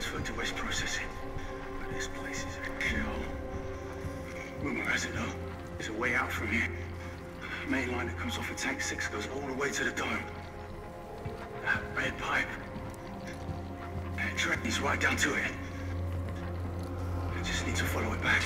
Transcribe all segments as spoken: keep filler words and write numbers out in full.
transferred to waste processing. But this place is a kill. Rumor has it though, there's a way out from here. The main line that comes off of Tank six goes all the way to the dome. That red pipe. That track leads right down to it. I just need to follow it back.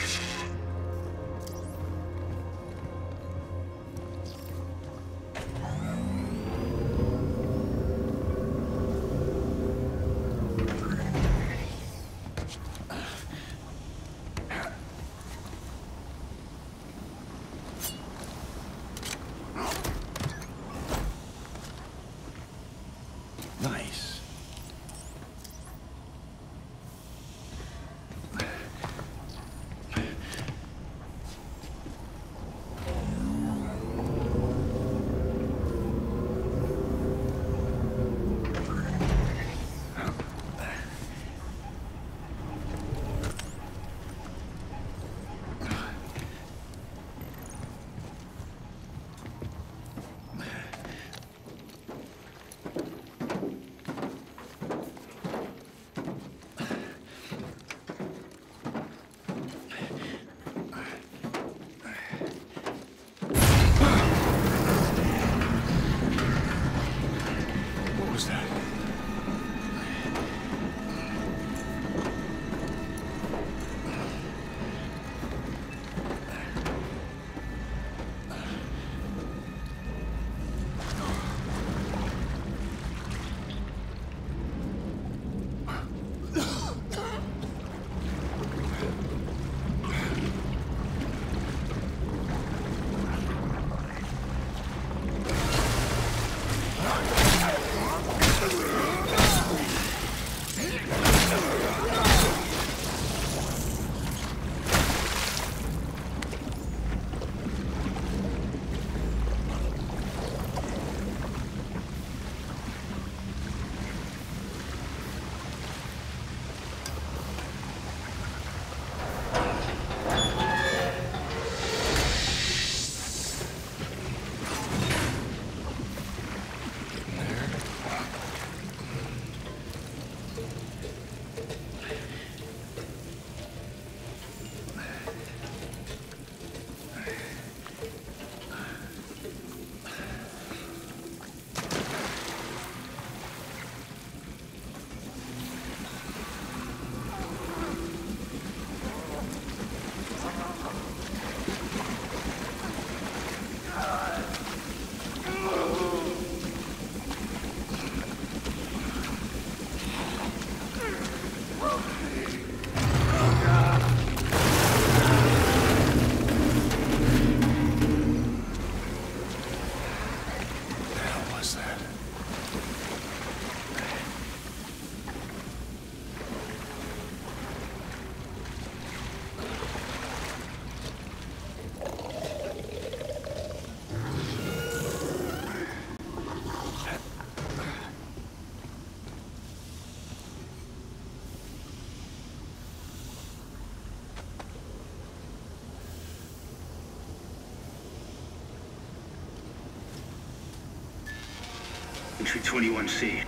Entry twenty-one C.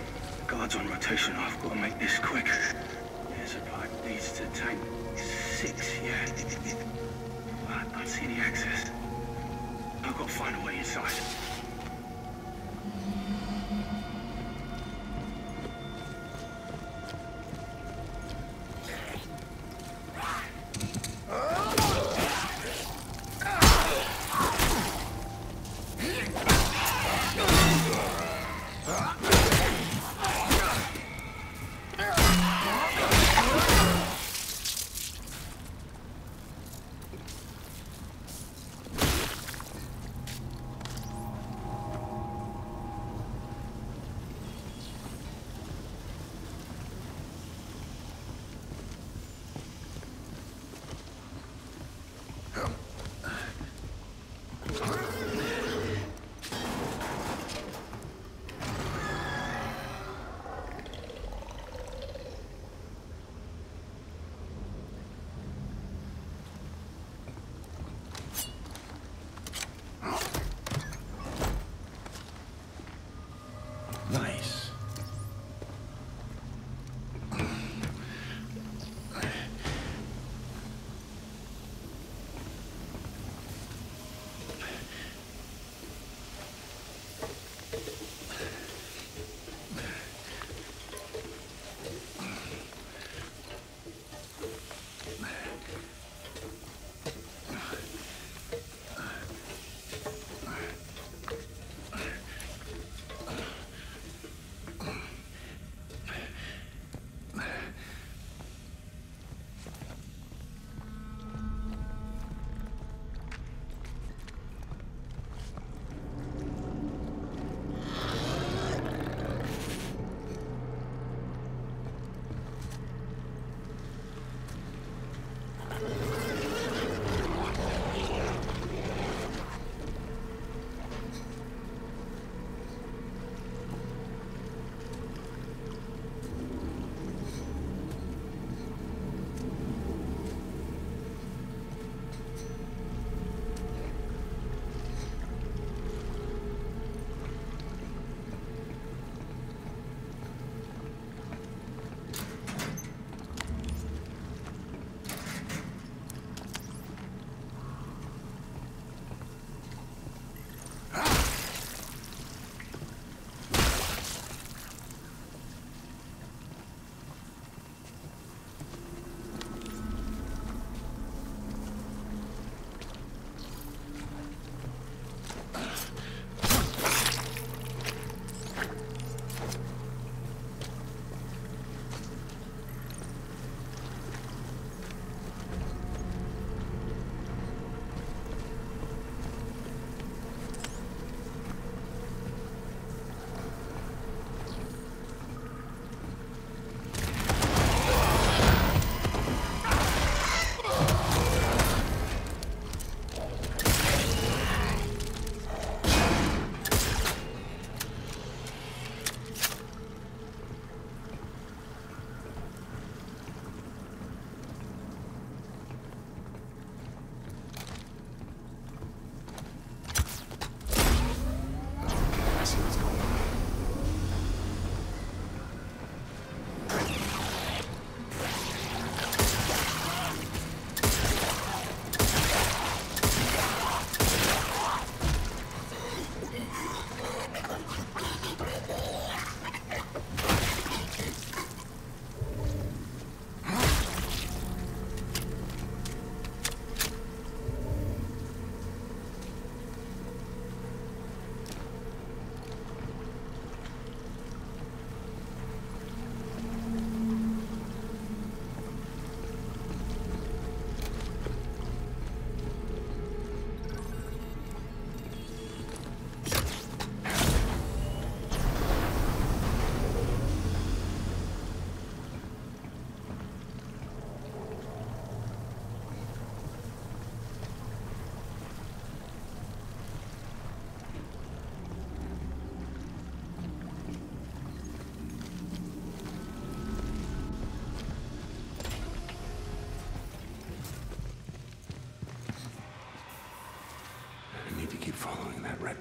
Guards on rotation. I've got to make this quick. There's a pipe leads to tank six, yeah. I don't see any access. I've got to find a way inside.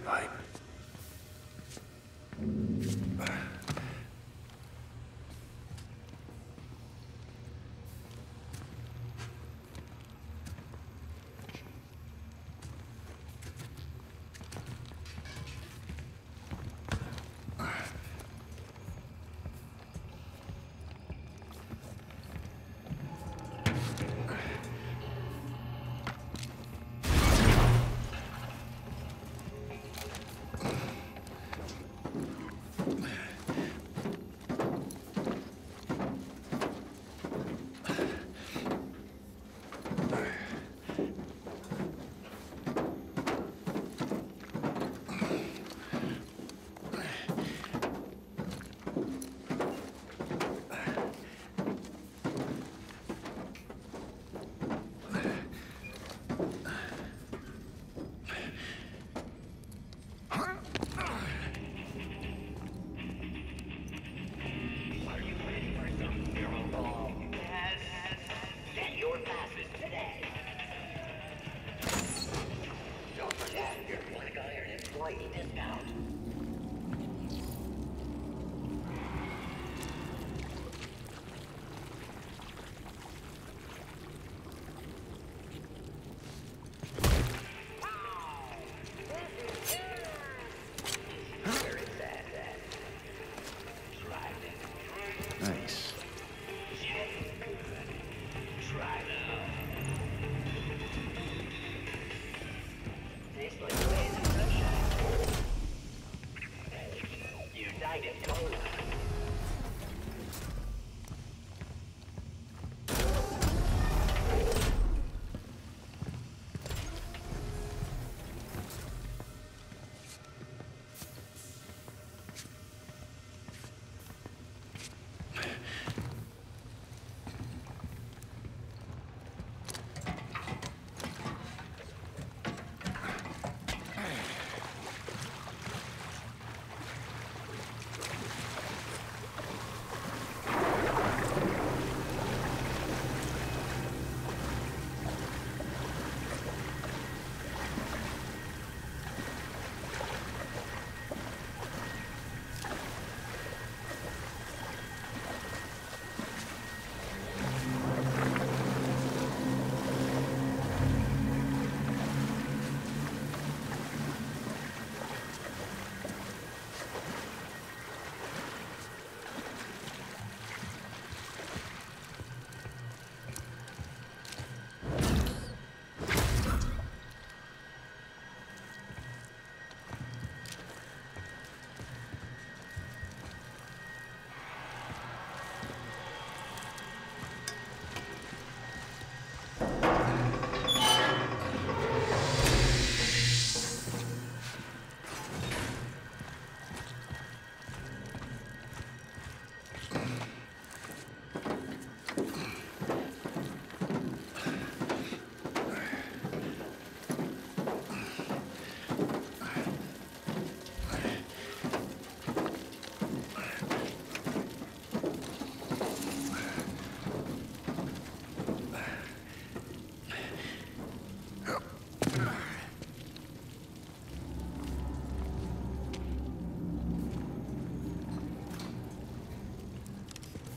pipe.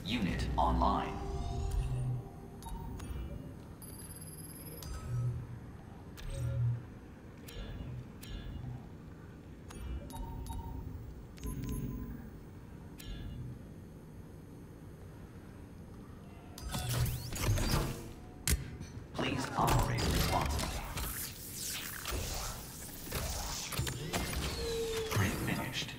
Unit online. Please operate responsibly. Grid finished.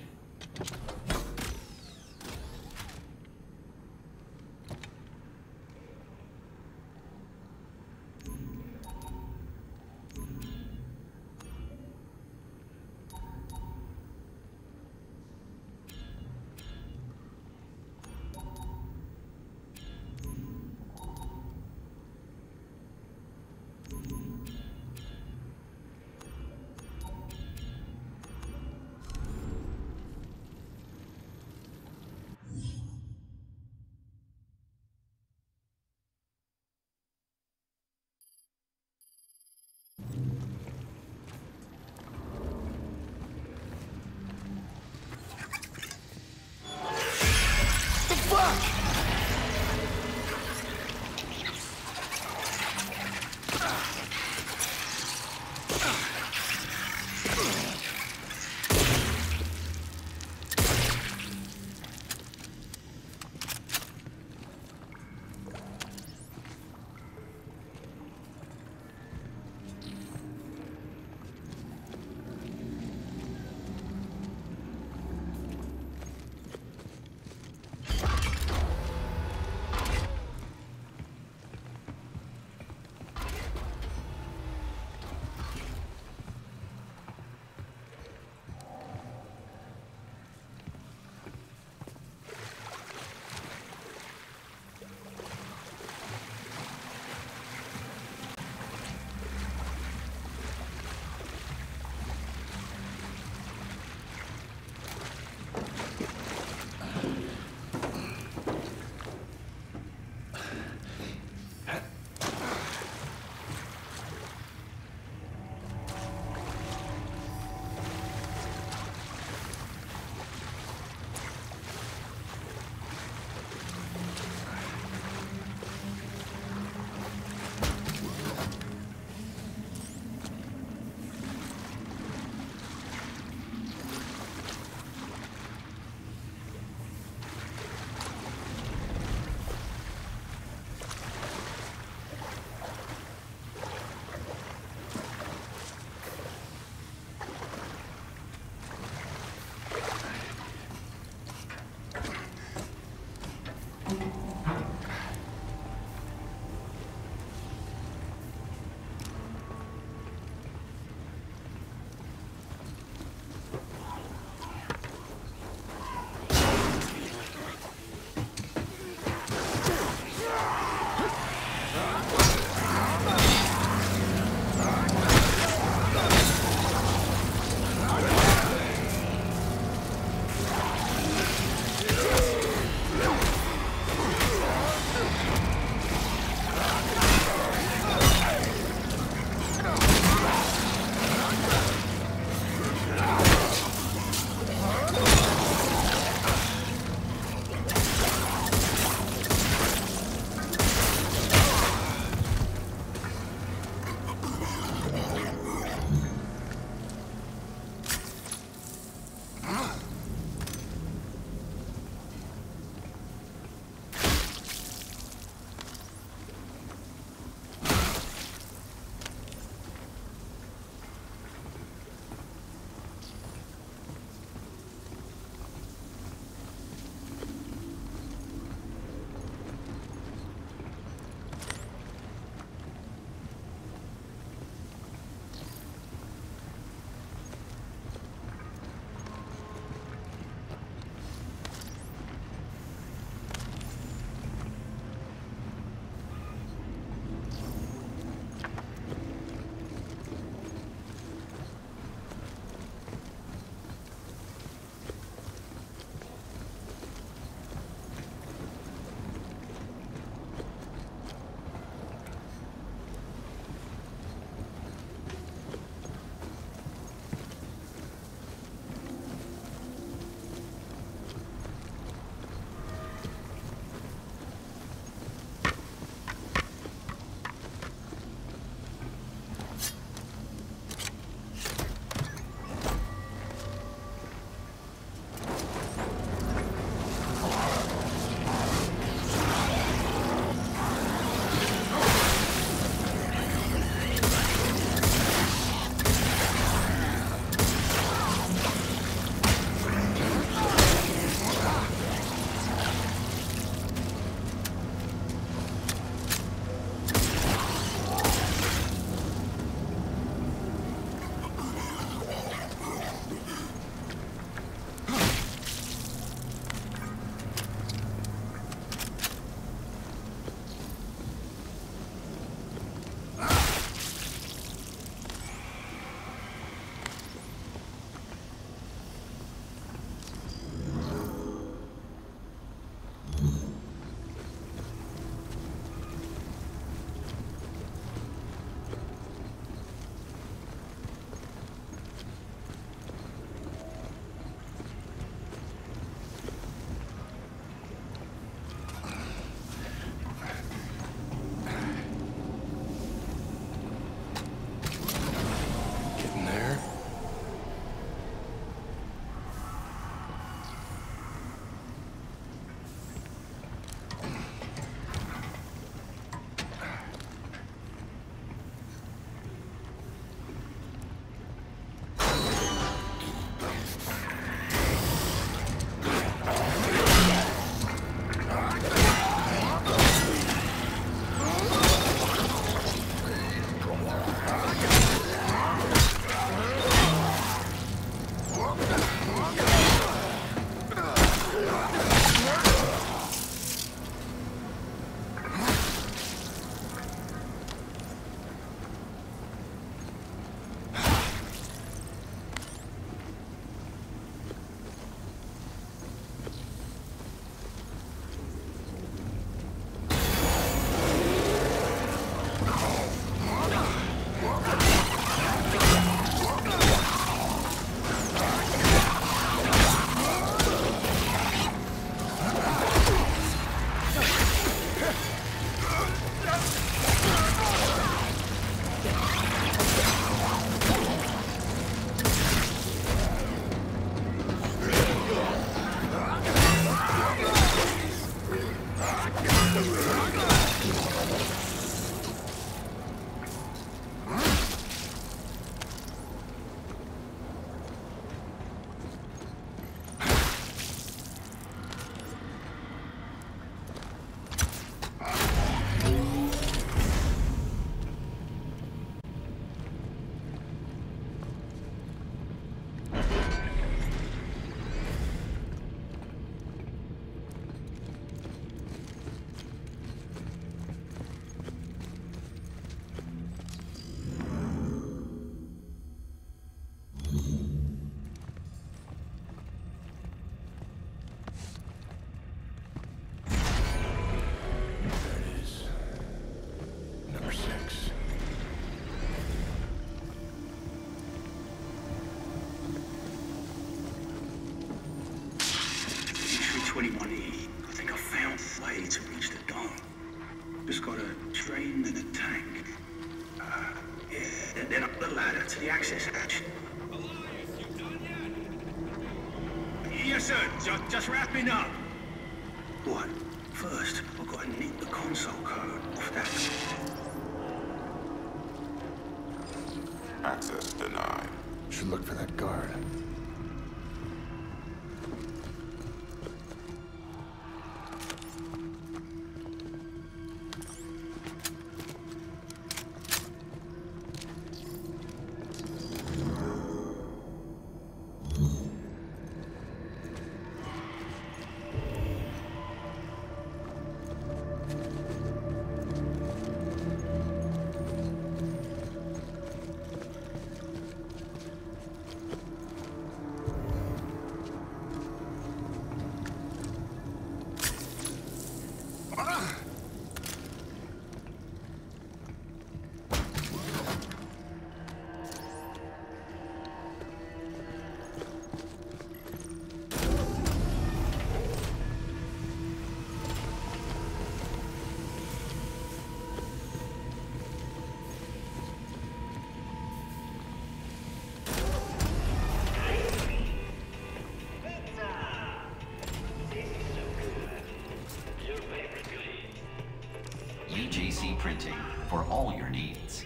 Printing for all your needs.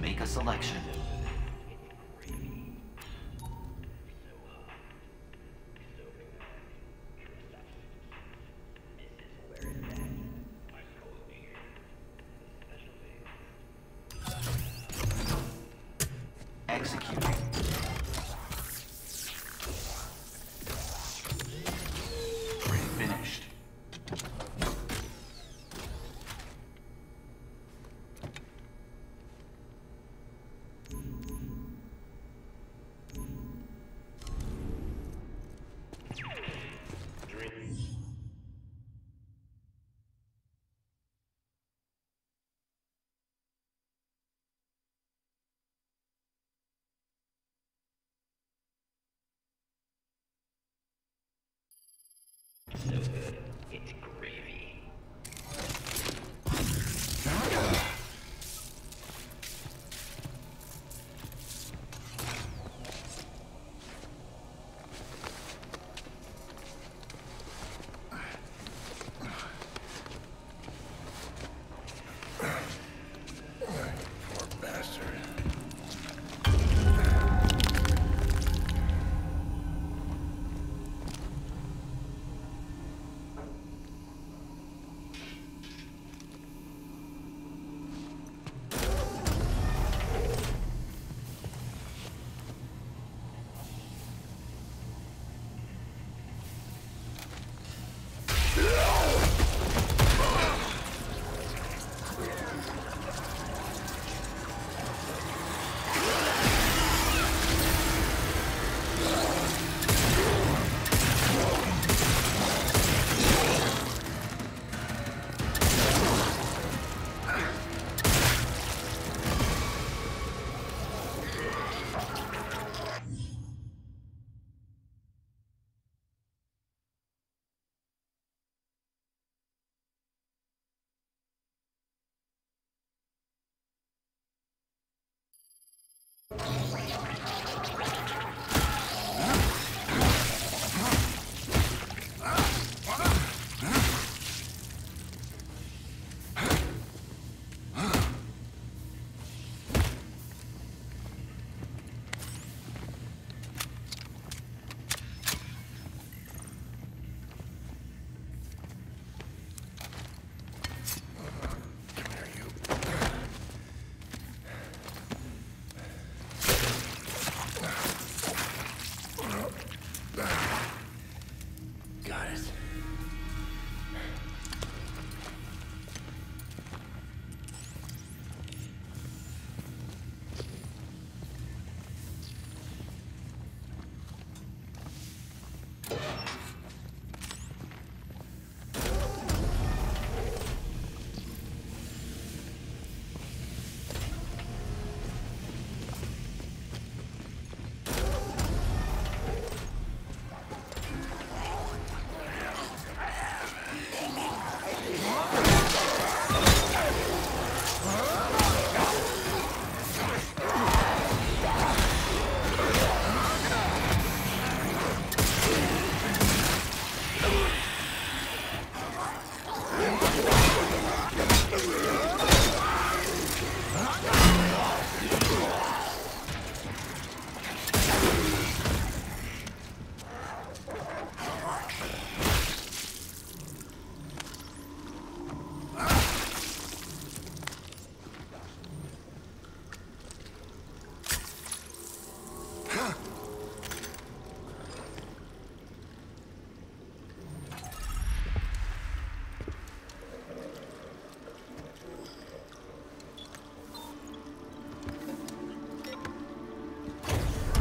Make a selection. It's gravy.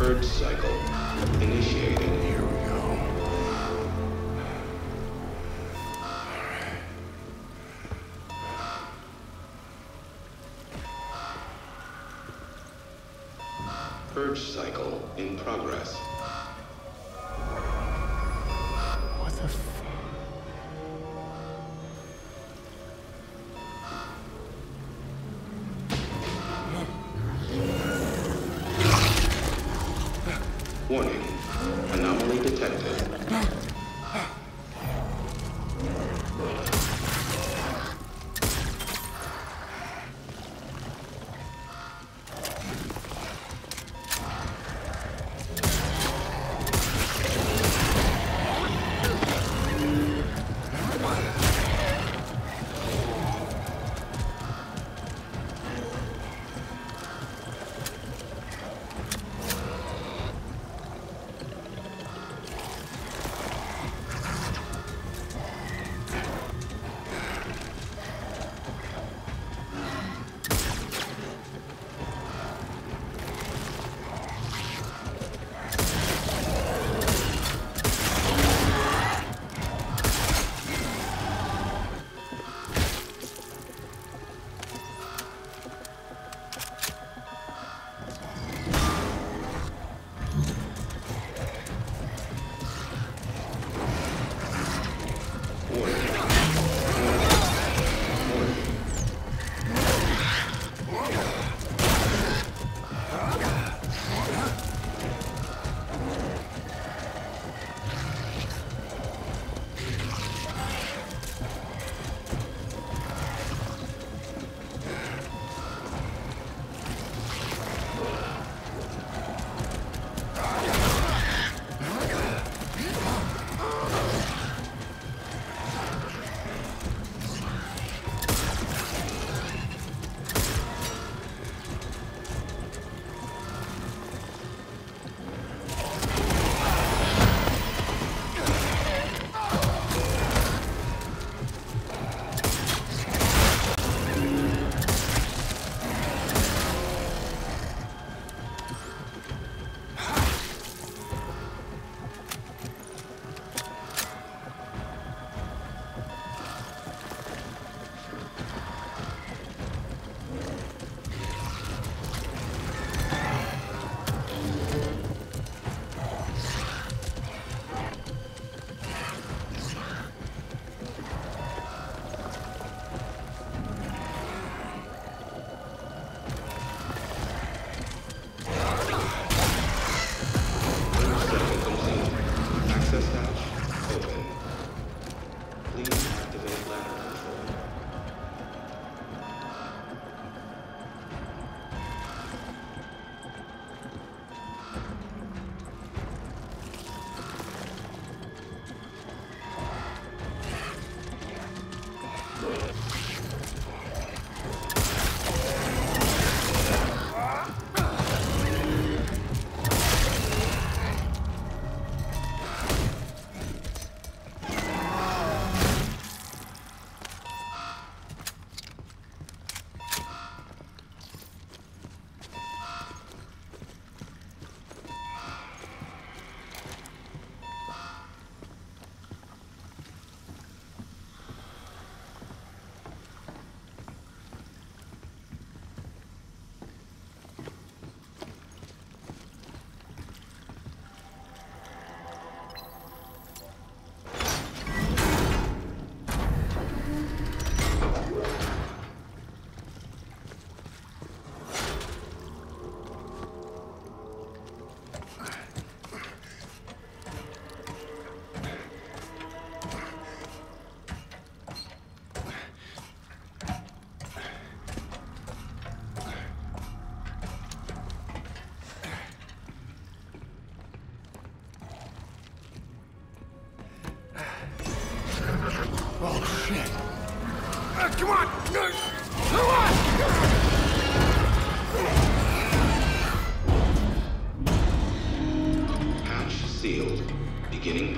Third cycle initiated. Here we go. All right. Purge cycle in progress. What the fuck? Warning, anomaly detected.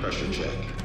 Pressure check.